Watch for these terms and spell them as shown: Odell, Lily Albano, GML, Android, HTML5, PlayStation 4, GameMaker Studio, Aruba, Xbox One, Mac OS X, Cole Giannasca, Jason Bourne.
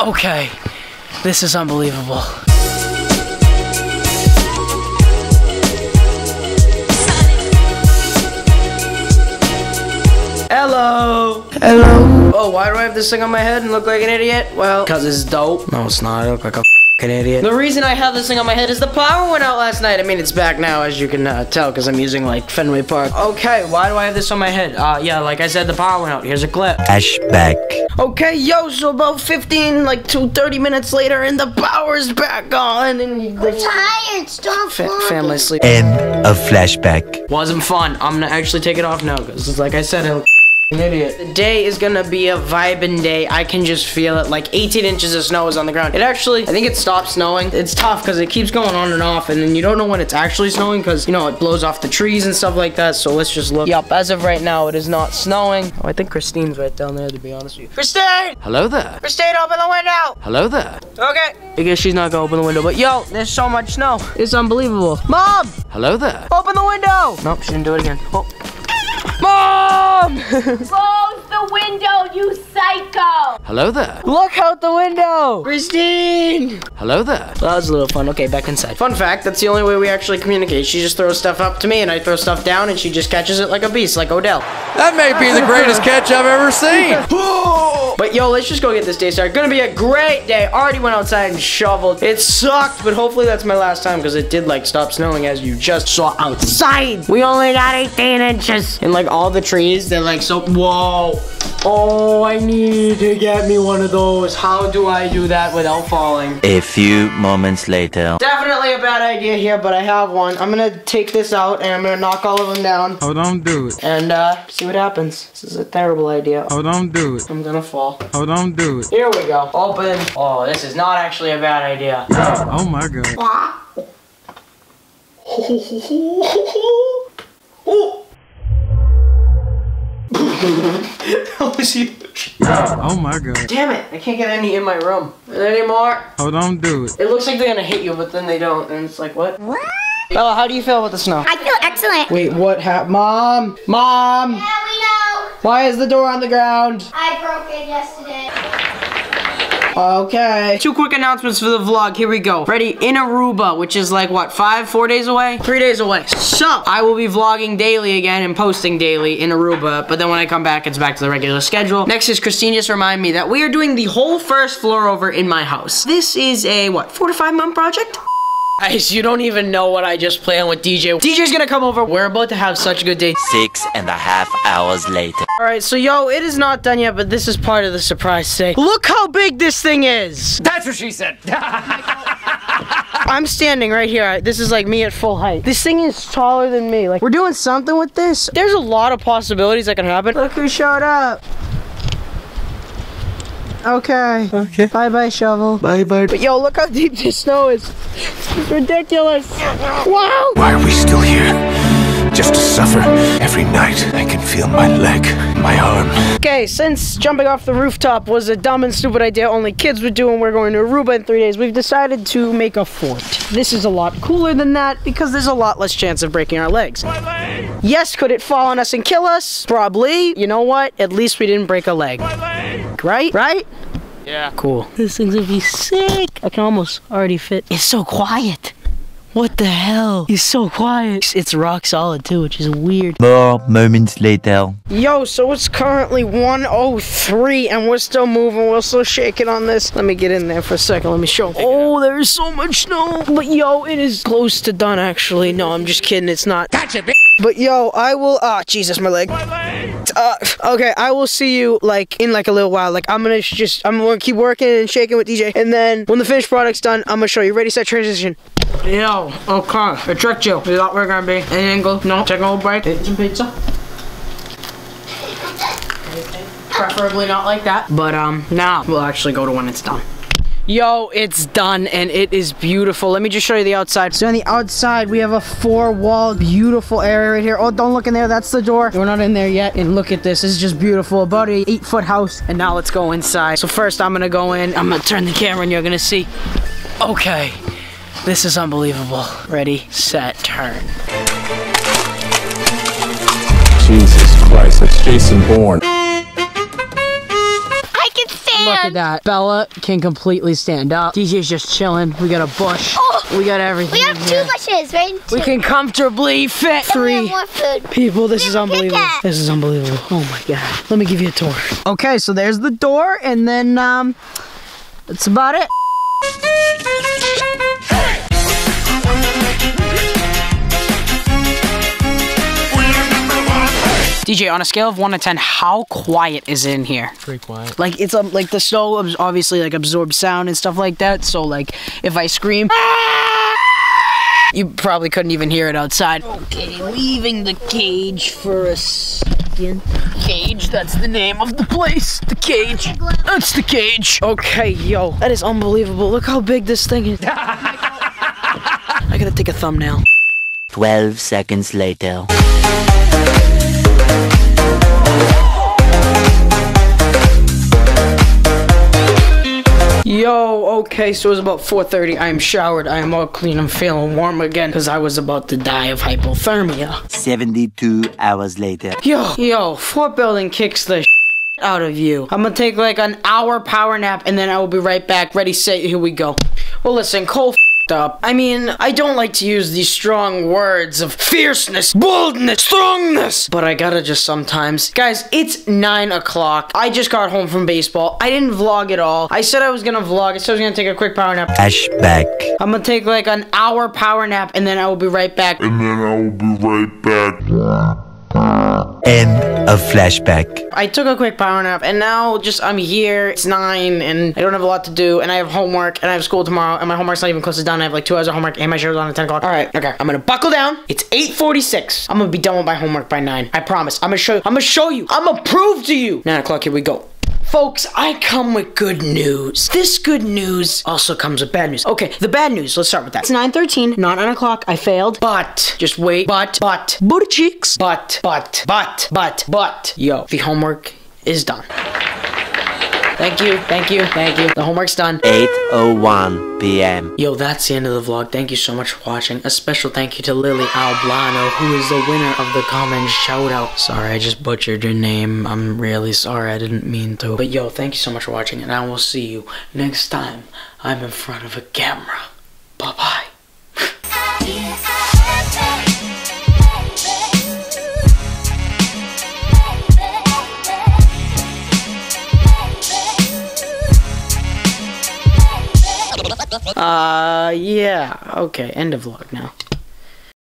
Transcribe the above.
Okay, this is unbelievable. Hello! Hello! Oh, why do I have this thing on my head and look like an idiot? Well, because it's dope. No, it's not. I look like a f***ing idiot. The reason I have this thing on my head is the power went out last night. I mean, it's back now, as you can tell, because I'm using, like, Fenway Park. Okay, why do I have this on my head? Yeah, like I said, the power went out. Here's a clip. Flashback. Okay, yo, so about 30 minutes later, and the power's back on. And I'm tired, stop family sleep. End of flashback. Wasn't fun. I'm gonna actually take it off now, because, like I said, it'll an idiot. The day is gonna be a vibin' day. I can just feel it. Like 18 inches of snow is on the ground. It actually, I think it stopped snowing. It's tough because it keeps going on and off, and then you don't know when it's actually snowing because, you know, it blows off the trees and stuff like that. So let's just look. Yup, as of right now, it is not snowing. Oh, I think Christine's right down there, to be honest with you. Christine! Hello there. Christine, open the window! Hello there. Okay. I guess she's not gonna open the window, but yo, there's so much snow. It's unbelievable. Mom! Hello there. Open the window! Nope, she didn't do it again. Oh. Mom! Close the window, you psycho! Hello there. Look out the window! Christine! Hello there. That was a little fun. Okay, back inside. Fun fact, that's the only way we actually communicate. She just throws stuff up to me, and I throw stuff down, and she just catches it like a beast, like Odell. That may be the greatest catch I've ever seen. But yo, let's just go get this day started. Gonna be a great day. Already went outside and shoveled. It sucked, but hopefully that's my last time, because it did, like, stop snowing, as you just saw outside. We only got 18 inches. And, like, all the trees, they're like so, whoa. Oh, I need to get me one of those. How do I do that without falling? A few moments later. Definitely a bad idea here, but I have one. I'm gonna take this out and I'm gonna knock all of them down. Oh, don't do it. And see what happens. This is a terrible idea. Oh, don't do it. I'm gonna fall. Oh, don't do it. Here we go. Open. Oh, this is not actually a bad idea. Oh my god. Oh. That was huge. Oh my god. Damn it, I can't get any in my room. Is there any more? Oh, don't do it. It looks like they're gonna hit you, but then they don't, and it's like, what? What? Bella, how do you feel about the snow? I feel excellent. Wait, what happened? Mom! Mom! Yeah, we know! Why is the door on the ground? I broke it yesterday. Okay. Two quick announcements for the vlog. Here we go. Ready? In Aruba, which is like, what, 4 days away? 3 days away. So, I will be vlogging daily again and posting daily in Aruba, but then when I come back, it's back to the regular schedule. Next is Christine just reminded me that we are doing the whole first floor over in my house. This is a, what, 4 to 5 month project? Guys, you don't even know what I just planned with DJ. DJ's gonna come over. We're about to have such a good day. 6.5 hours later. Alright, so yo, it is not done yet, but this is part of the surprise thing. Look how big this thing is! That's what she said! I'm standing right here. This is like me at full height. This thing is taller than me. Like, we're doing something with this. There's a lot of possibilities that can happen. Look who showed up. Okay. Okay. Bye bye, shovel. Bye bye. But yo, look how deep this snow is. It's ridiculous. Wow. Why are we still here? Just to suffer. Every night, I can feel my leg, my arm. Okay, since jumping off the rooftop was a dumb and stupid idea only kids would do and we're going to Aruba in 3 days, we've decided to make a fort. This is a lot cooler than that because there's a lot less chance of breaking our legs. My leg. Yes, could it fall on us and kill us? Probably. You know what? At least we didn't break a leg. My leg. Right? Right? Yeah. Cool. This thing's gonna be sick. I can almost already fit. It's so quiet. What the hell? He's so quiet. It's rock solid too, which is weird. More moments later. Yo, so it's currently 1:03 and we're still moving. We're still shaking on this. Let me get in there for a second. Let me show. Oh, there's so much snow. But yo, it is close to done actually. No, I'm just kidding. It's not. Gotcha, bitch. But yo, I will. Ah, Jesus, my leg. My leg. Okay, I will see you like in like a little while. Like I'm gonna keep working and shaking with DJ, and then when the finished product's done, I'm gonna show you. Ready, set, transition. Yo, okay, I tricked you. We thought we were gonna be an angle. No, take a whole bite, eat some pizza. Preferably not like that. But now we'll actually go to when it's done. Yo, it's done and it is beautiful. Let me just show you the outside. So on the outside, we have a 4-wall beautiful area right here. Oh, don't look in there, that's the door. We're not in there yet. And look at this, this is just beautiful. About an 8-foot house. And now let's go inside. So first I'm gonna go in, I'm gonna turn the camera and you're gonna see. Okay. This is unbelievable. Ready, set, turn. Jesus Christ, that's Jason Bourne. I can see Look at that. Bella can completely stand up. DJ's just chilling. We got a bush. Oh, we got everything. We have two bushes, right? We can comfortably fit three people. This is unbelievable. This is unbelievable. Oh my God. Let me give you a tour. Okay, so there's the door, and then that's about it. DJ, on a scale of 1 to 10, how quiet is it in here? Pretty quiet. Like it's like the snow obviously like absorbs sound and stuff like that. So like if I scream, you probably couldn't even hear it outside. Okay, leaving the cage for a second. Cage, that's the name of the place. The cage. That's the cage. Okay, yo, that is unbelievable. Look how big this thing is. I gotta take a thumbnail. 12 seconds later. Yo, okay, so it's about 4:30. I am showered, I am all clean, I'm feeling warm again because I was about to die of hypothermia. 72 hours later. Yo, Fort Building kicks the shit out of you. I'm gonna take like an hour power nap and then I will be right back. Ready, set, here we go. Well, listen, Cole f***ed up. I mean, I don't like to use these strong words of fierceness, boldness, strongness, but I gotta just sometimes. Guys, it's 9 o'clock. I just got home from baseball. I didn't vlog at all. I said I was gonna vlog. I said I was gonna take a quick power nap. Flashback. I'm gonna take like an hour power nap and then I will be right back. End of flashback. I took a quick power nap and now just I'm here. It's 9 and I don't have a lot to do and I have homework and I have school tomorrow and my homework's not even close to done. I have like 2 hours of homework and my show's on at 10 o'clock. All right, okay. I'm gonna buckle down. It's 8:46. I'm gonna be done with my homework by 9. I promise. I'm gonna show you. I'm gonna prove to you. 9 o'clock, here we go. Folks, I come with good news. This good news also comes with bad news. Okay, the bad news, let's start with that. It's 9:13, not 9 o'clock, I failed, but, just wait, but, booty cheeks, but, yo, the homework is done. Thank you. The homework's done. 8:01 p.m. Yo, that's the end of the vlog. Thank you so much for watching. A special thank you to Lily Albano, who is the winner of the comment shout out. Sorry, I just butchered your name. I'm really sorry. I didn't mean to. But yo, thank you so much for watching, and I will see you next time I'm in front of a camera. Bye-bye. Yeah, okay, end of vlog now.